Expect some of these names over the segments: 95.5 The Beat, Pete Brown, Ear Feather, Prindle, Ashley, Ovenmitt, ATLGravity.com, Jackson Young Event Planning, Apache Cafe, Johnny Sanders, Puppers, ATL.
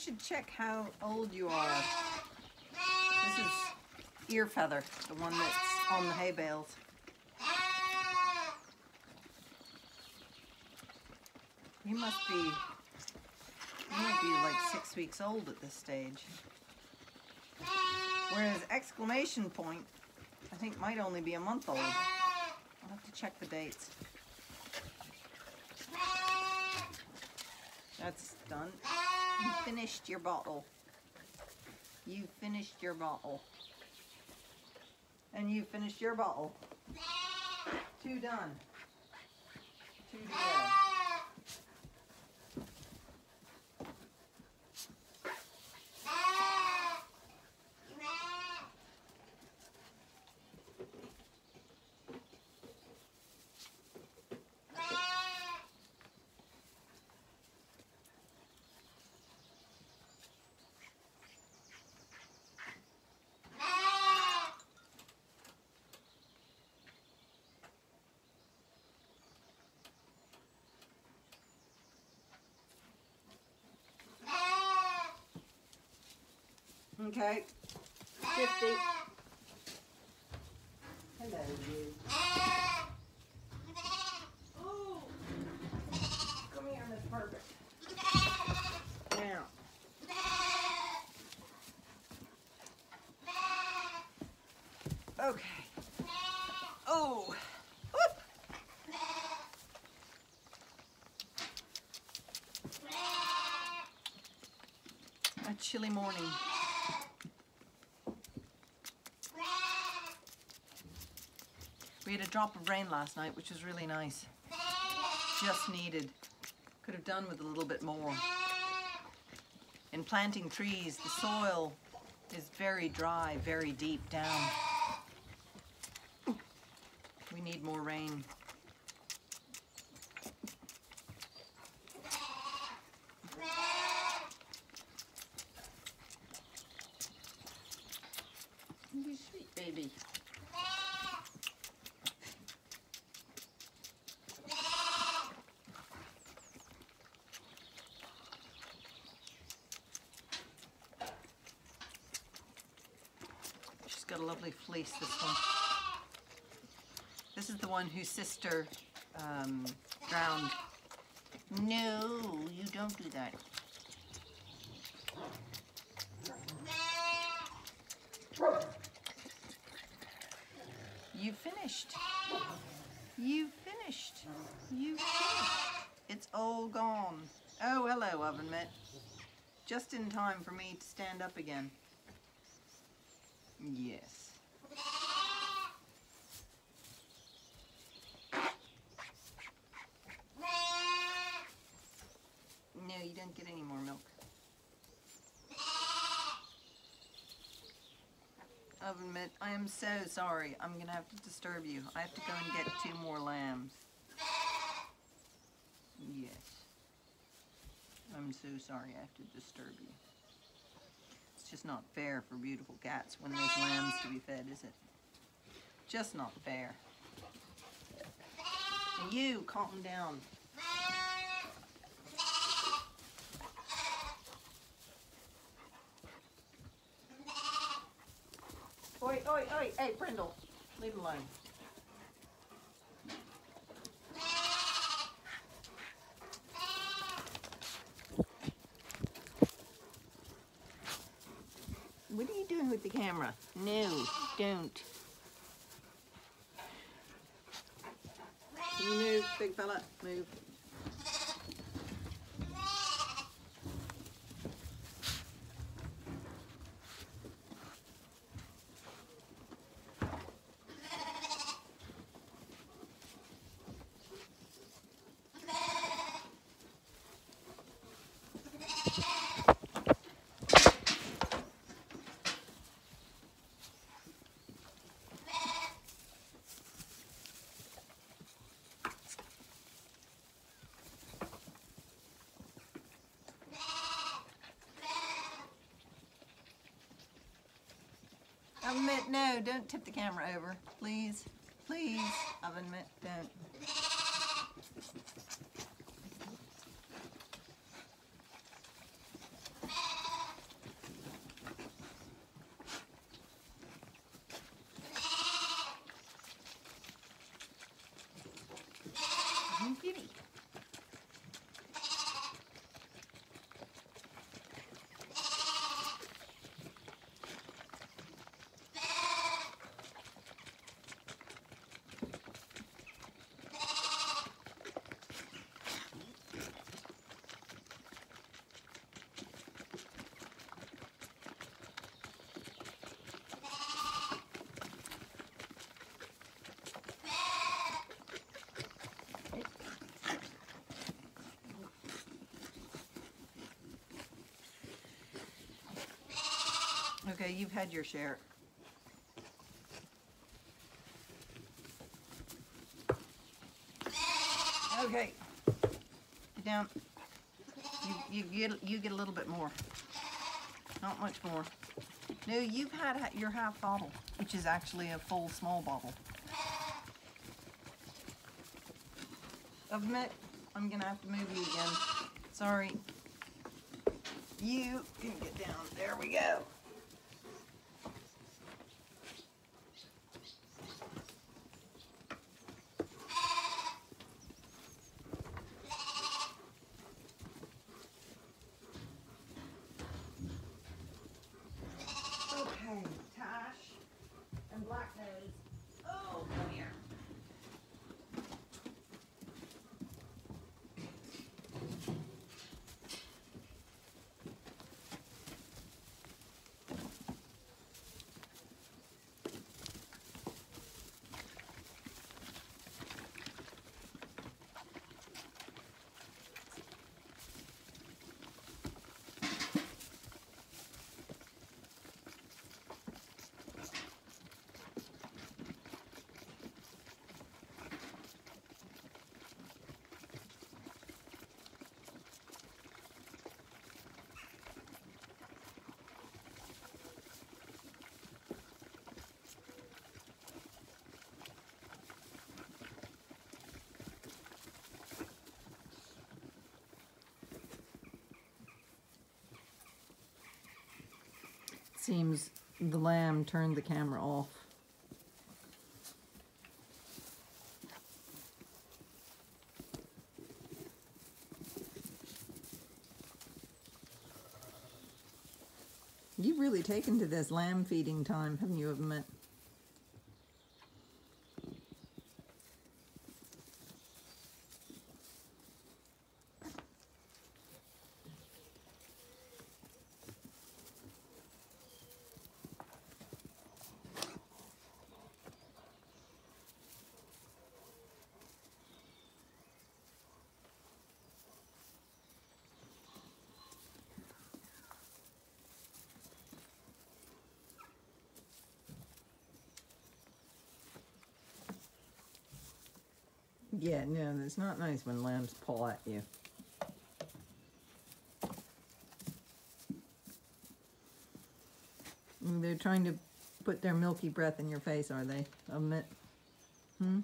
should check how old you are. This is Ear Feather, the one that's on the hay bales. You might be like 6 weeks old at this stage. Whereas exclamation point, I think might only be a month old. I'll have to check the dates. That's done. You finished your bottle. You finished your bottle. And you finished your bottle. Two done. Two to go. Okay, 50. Hello, you. Oh, come here, Miss Perfect. Now, okay. Oh, whoop. A chilly morning. We had a drop of rain last night, which was really nice. Just needed. Could have done with a little bit more. In planting trees, the soil is very dry, very deep down. We need more rain. You sweet baby. Got a lovely fleece, this one. This is the one whose sister drowned. No, you don't do that. You finished. You finished. You finished. It's all gone. Oh, hello, Ovenmitt. Just in time for me to stand up again. Yes. No, you don't get any more milk. Ovenmitt, I am so sorry. I'm going to have to disturb you. I have to go and get 2 more lambs. Yes. I'm so sorry I have to disturb you. Just not fair for beautiful cats when there's lambs to be fed, is it? Just not fair. And you, calm down. Oi, oi, oi, hey, Prindle, leave him alone. What are you doing with the camera? No, don't. Move, big fella, move. Ovenmitt, no, don't tip the camera over. Please, please, Ovenmitt, don't. you've had your share. Okay, get down. You get a little bit more. Not much more. No, you've had your half bottle, which is actually a full small bottle. Ovenmitt, I'm gonna have to move you again. Sorry. You can get down. There we go. Seems the lamb turned the camera off. You've really taken to this lamb feeding time, haven't you, Ovenmitt? Yeah, no, that's not nice when lambs paw at you. They're trying to put their milky breath in your face, are they? Ovenmitt? Hmm?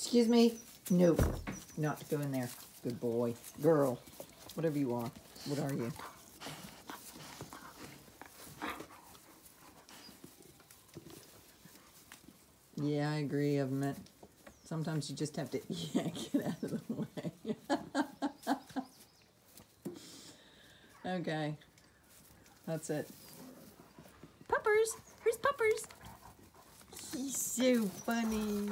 Excuse me? No, not to go in there. Good boy. Girl. Whatever you are. What are you? Yeah, I agree, Ovenmitt. Sometimes you just have to get out of the way. Okay. That's it. Puppers! Where's Puppers? He's so funny.